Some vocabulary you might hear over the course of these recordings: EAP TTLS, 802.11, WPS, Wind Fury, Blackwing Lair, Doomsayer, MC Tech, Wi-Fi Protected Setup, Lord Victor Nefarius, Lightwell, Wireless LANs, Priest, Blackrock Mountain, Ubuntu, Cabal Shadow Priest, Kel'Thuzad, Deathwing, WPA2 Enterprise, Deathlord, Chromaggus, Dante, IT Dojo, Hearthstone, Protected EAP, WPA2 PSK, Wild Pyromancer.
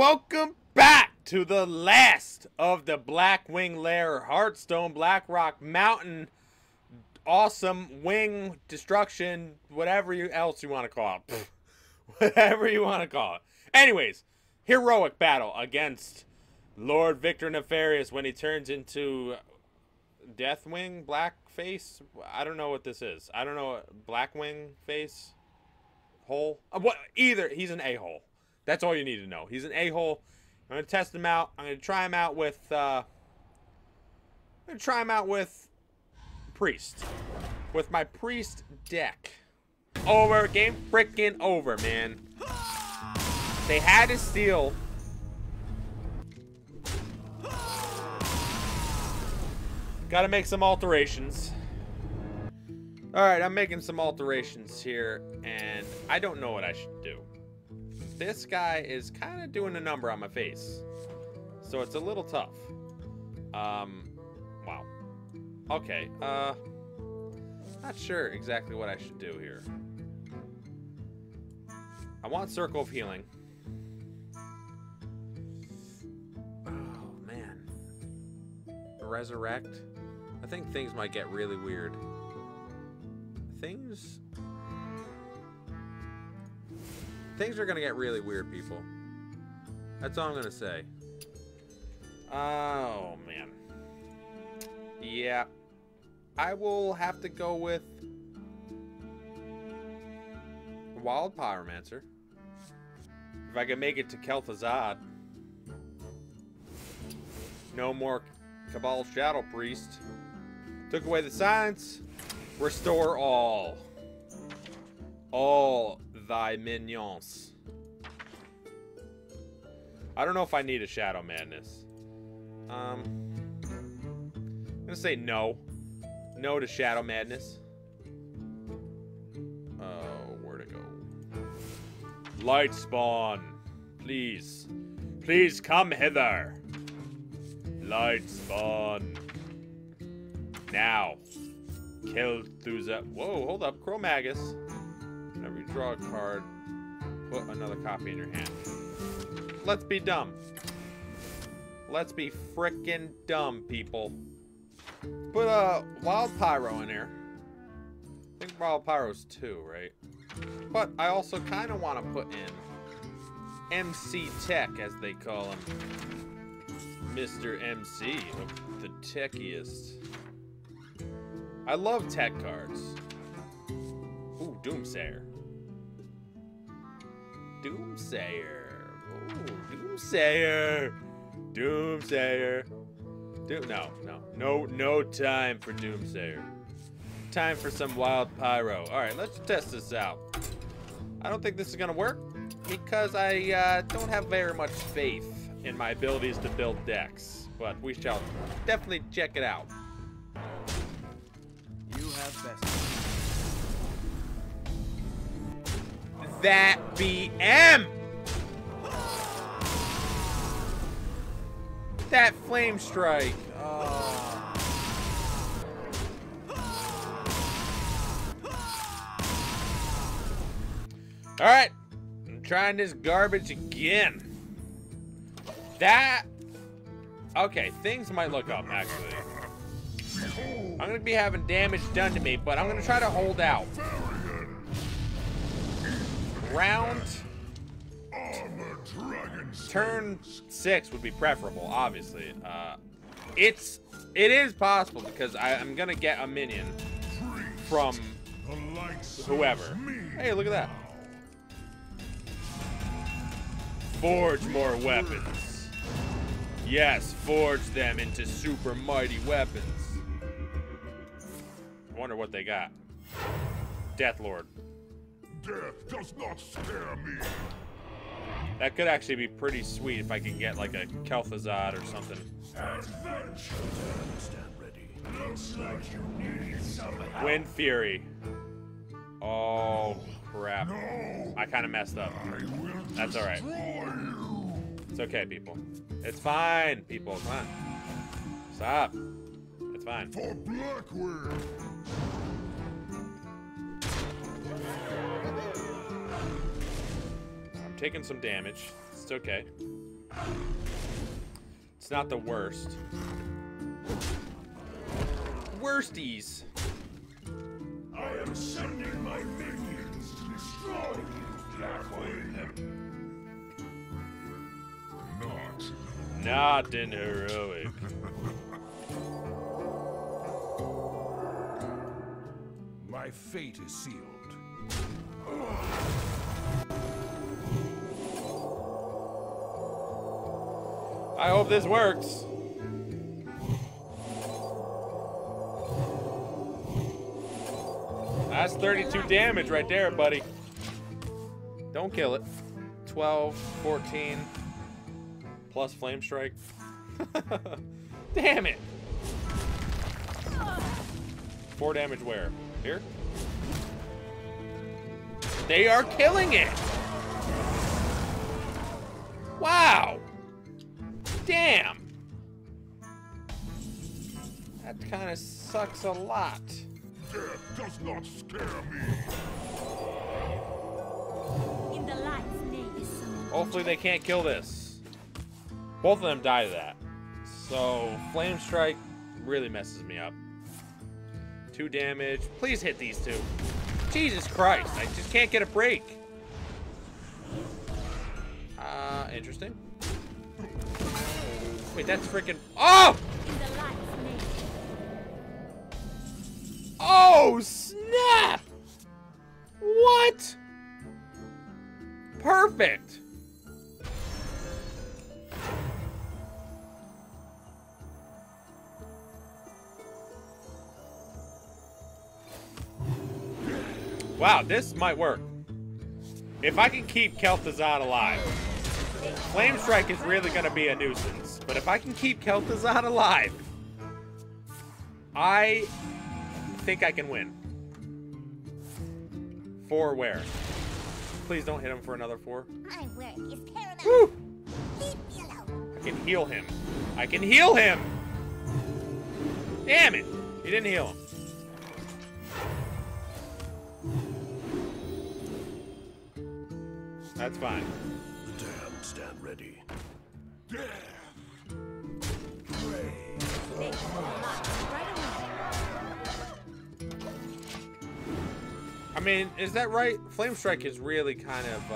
Welcome back to the last of the Blackwing Lair, Hearthstone, Blackrock Mountain, awesome wing destruction, whatever else you want to call it. Whatever you want to call it. Anyways, heroic battle against Lord Victor Nefarius when he turns into Deathwing, Blackface. I don't know what this is. I don't know. Blackwing face hole. What? Either he's an a-hole. That's all you need to know. He's an a-hole. I'm gonna test him out. I'm gonna try him out with. I'm gonna try him out with Priest, with my Priest deck. Over, game freaking over, man. They had to steal. Gotta make some alterations. All right, I'm making some alterations here, and I don't know what I should do. This guy is kind of doing a number on my face, so it's a little tough. Wow. Okay. Not sure exactly what I should do here. I want Circle of Healing. Oh man. Resurrect. I think things might get really weird. Things are gonna get really weird, people. That's all I'm gonna say. Oh man. Yeah. I will have to go with Wild Pyromancer. If I can make it to Kel'Thuzad. No more Cabal Shadow Priest. Took away the silence. Restore all. All thy minions. I don't know if I need a Shadow Madness. I'm gonna say no. No to Shadow Madness. Oh, where to go? Light Spawn. Please. Please come hither. Light Spawn. Now. Kel'Thuzad. Whoa, hold up. Chromaggus. Whenever you draw a card, put another copy in your hand. Let's be dumb. Let's be frickin' dumb, people. Put Wild Pyro in there. I think Wild Pyro's 2, right? But I also kind of want to put in MC Tech, as they call him. Mr. MC, the techiest. I love tech cards. Ooh, Doomsayer. Doomsayer. Ooh, Doomsayer. Doomsayer. No time for Doomsayer. Time for some Wild Pyro. All right, let's test this out. I don't think this is gonna work because I don't have very much faith in my abilities to build decks, but we shall definitely check it out. You have best. That BM. That flame strike. Oh. All right, I'm trying this garbage again. That okay? Things might look up actually. I'm gonna be having damage done to me, but I'm gonna try to hold out. Round. Turn 6 would be preferable, obviously. It is possible because I'm gonna get a minion from whoever. Hey, look at that. Forge more weapons. Yes, forge them into super mighty weapons. I wonder what they got. Deathlord. Death does not scare me. That could actually be pretty sweet if I can get like a Kel'Thuzad or something. Wind Fury. Oh crap! I kind of messed up. That's all right. It's okay, people. It's fine, people. Come on. Stop. It's fine. For Blackwing. Taking some damage. It's okay. It's not the worst. Worsties! I am sending my minions to destroy you, Blackwing. Not in heroic. My fate is sealed. I hope this works. That's 32 damage right there, buddy. Don't kill it. 12, 14, plus flame strike. Damn it. 4 damage where? Here? They are killing it. Wow. Damn. That kind of sucks a lot. Death does not scare me. In the light's name is someone. Hopefully they can't kill this. Both of them die to that. So flame strike really messes me up. 2 damage. Please hit these two. Jesus Christ, I just can't get a break. Interesting. Wait, that's freaking... Oh! Oh, snap! What? Perfect. Wow, this might work. If I can keep Kel'Thuzad alive. Flame Strike is really going to be a nuisance. But if I can keep Kel'Thuzad alive, I think I can win. 4 where? Please don't hit him for another 4. My work is paramount. Woo! Leave me alone. I can heal him. I can heal him! Damn it! He didn't heal him. That's fine. The damned stand ready. Death. Pray. I mean, is that right? Flame Strike is really kind of,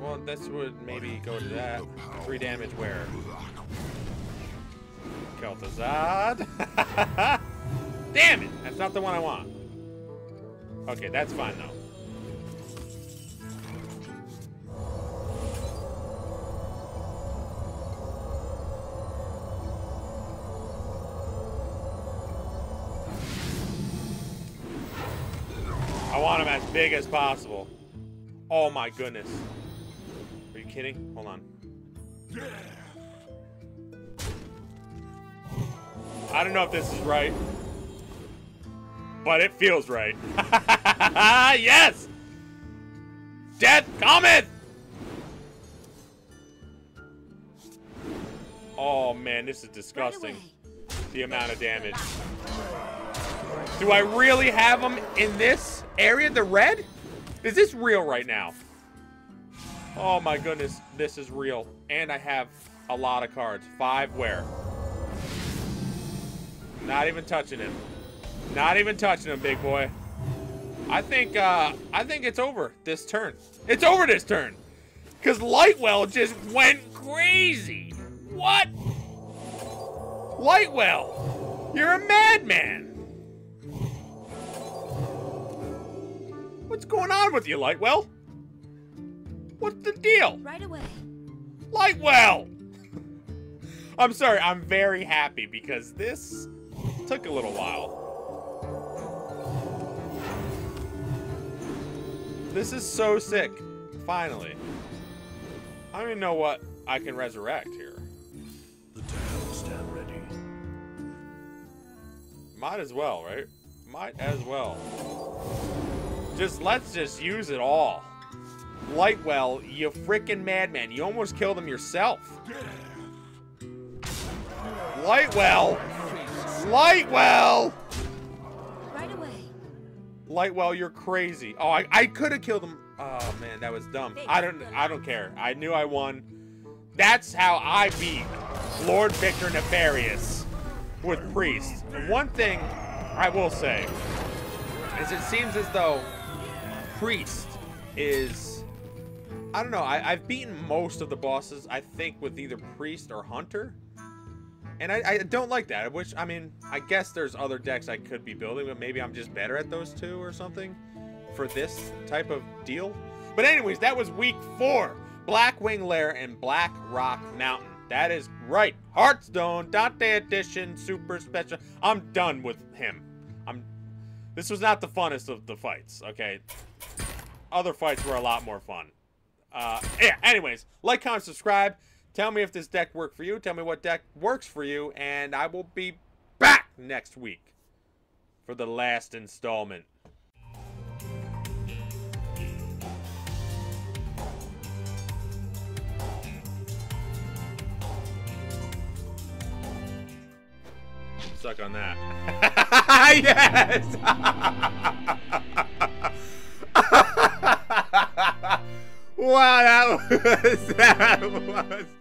well, this would maybe go to that. 3 damage where? Kel'Thuzad. Damn it! That's not the one I want. Okay, that's fine though. I want him as big as possible. Oh my goodness. Are you kidding? Hold on. I don't know if this is right, but it feels right. Yes! Death cometh! Oh man, this is disgusting. The amount of damage. Do I really have him in this area? The red? Is this real right now? Oh my goodness, this is real. And I have a lot of cards. 5 where? Not even touching him. Not even touching him, big boy. I think it's over this turn. It's over this turn. Because Lightwell just went crazy. What? Lightwell, you're a madman. What's going on with you, Lightwell? What's the deal? Right away. Lightwell! I'm sorry, I'm very happy because this took a little while. This is so sick. Finally. I don't even know what I can resurrect here. The town stand ready. Might as well, right? Might as well. Let's just use it all. Lightwell, you freaking madman. You almost killed him yourself. Lightwell! Lightwell! Right away. Lightwell, you're crazy. Oh, I could have killed him. Oh man, that was dumb. I don't care. I knew I won. That's how I beat Lord Victor Nefarius with Priest. And one thing I will say is it seems as though Priest is, I don't know, I've beaten most of the bosses, I think, with either Priest or Hunter. And I don't like that, which, I mean, I guess there's other decks I could be building, but maybe I'm just better at those two or something for this type of deal. But anyways, that was week 4. Blackwing Lair and Blackrock Mountain. That is right. Hearthstone, Dante Edition, Super Special. I'm done with him. This was not the funnest of the fights, okay? Other fights were a lot more fun. Yeah, anyways, like, comment, subscribe. Tell me if this deck worked for you. Tell me what deck works for you. And I will be back next week for the last installment. Suck on that. Yes! Wow, that was...